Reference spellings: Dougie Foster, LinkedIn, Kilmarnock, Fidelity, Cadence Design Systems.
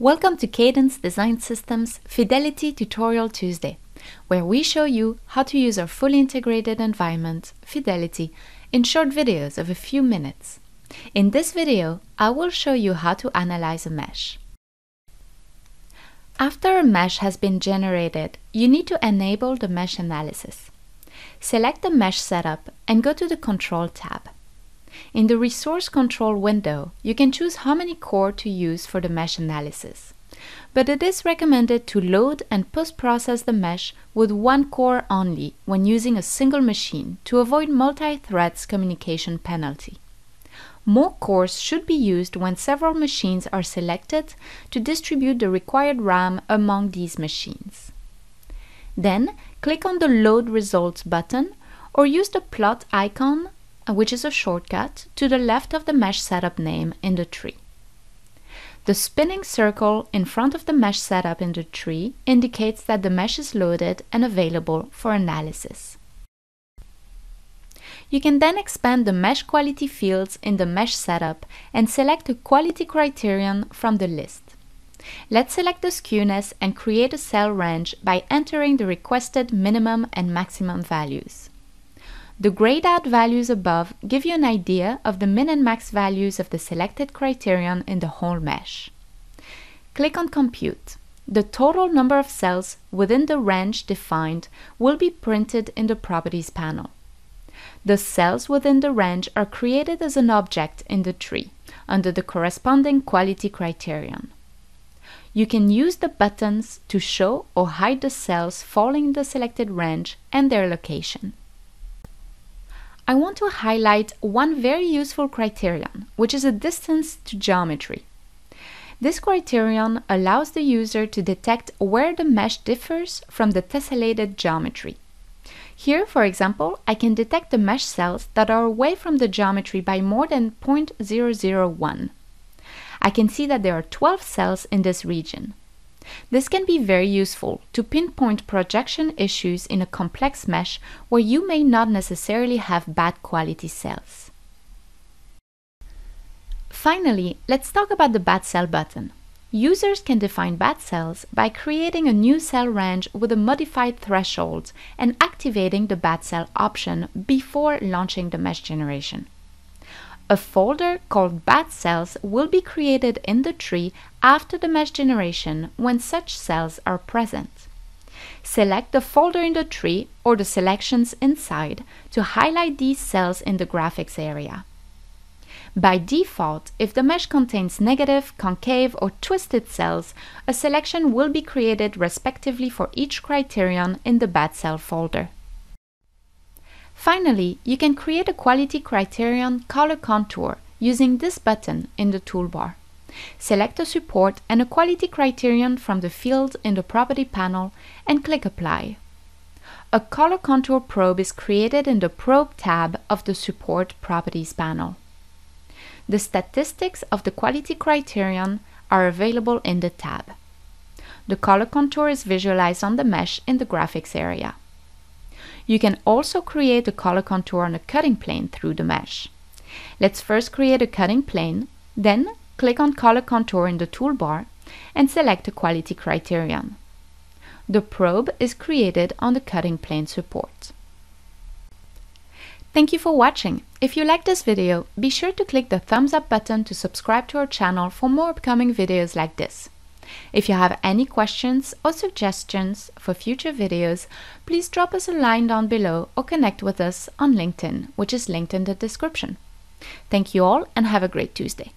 Welcome to Cadence Design Systems Fidelity Tutorial Tuesday, where we show you how to use our fully integrated environment, Fidelity, in short videos of a few minutes. In this video, I will show you how to analyze a mesh. After a mesh has been generated, you need to enable the mesh analysis. Select the mesh setup and go to the Control tab. In the Resource Control window, you can choose how many core to use for the mesh analysis. But it is recommended to load and post-process the mesh with one core only when using a single machine to avoid multi-threads communication penalty. More cores should be used when several machines are selected to distribute the required RAM among these machines. Then, click on the Load Results button or use the plot icon, which is a shortcut, to the left of the mesh setup name in the tree. The spinning circle in front of the mesh setup in the tree indicates that the mesh is loaded and available for analysis. You can then expand the mesh quality fields in the mesh setup and select a quality criterion from the list. Let's select the skewness and create a cell range by entering the requested minimum and maximum values. The grayed out values above give you an idea of the min and max values of the selected criterion in the whole mesh. Click on Compute. The total number of cells within the range defined will be printed in the Properties panel. The cells within the range are created as an object in the tree under the corresponding quality criterion. You can use the buttons to show or hide the cells falling in the selected range and their location. I want to highlight one very useful criterion, which is a distance to geometry. This criterion allows the user to detect where the mesh differs from the tessellated geometry. Here, for example, I can detect the mesh cells that are away from the geometry by more than 0.001. I can see that there are 12 cells in this region. This can be very useful to pinpoint projection issues in a complex mesh where you may not necessarily have bad quality cells. Finally, let's talk about the Bad Cell button. Users can define bad cells by creating a new cell range with a modified threshold and activating the Bad Cell option before launching the mesh generation. A folder called Bad Cells will be created in the tree after the mesh generation when such cells are present. Select the folder in the tree or the selections inside to highlight these cells in the graphics area. By default, if the mesh contains negative, concave, or twisted cells, a selection will be created respectively for each criterion in the Bad Cell folder. Finally, you can create a quality criterion color contour using this button in the toolbar. Select a support and a quality criterion from the field in the Property panel and click Apply. A color contour probe is created in the Probe tab of the Support Properties panel. The statistics of the quality criterion are available in the tab. The color contour is visualized on the mesh in the graphics area. You can also create a color contour on a cutting plane through the mesh. Let's first create a cutting plane, then click on Color Contour in the toolbar and select a quality criterion. The probe is created on the cutting plane support. Thank you for watching. If you like this video, be sure to click the thumbs up button to subscribe to our channel for more upcoming videos like this. If you have any questions or suggestions for future videos, please drop us a line down below or connect with us on LinkedIn, which is linked in the description. Thank you all and have a great Tuesday.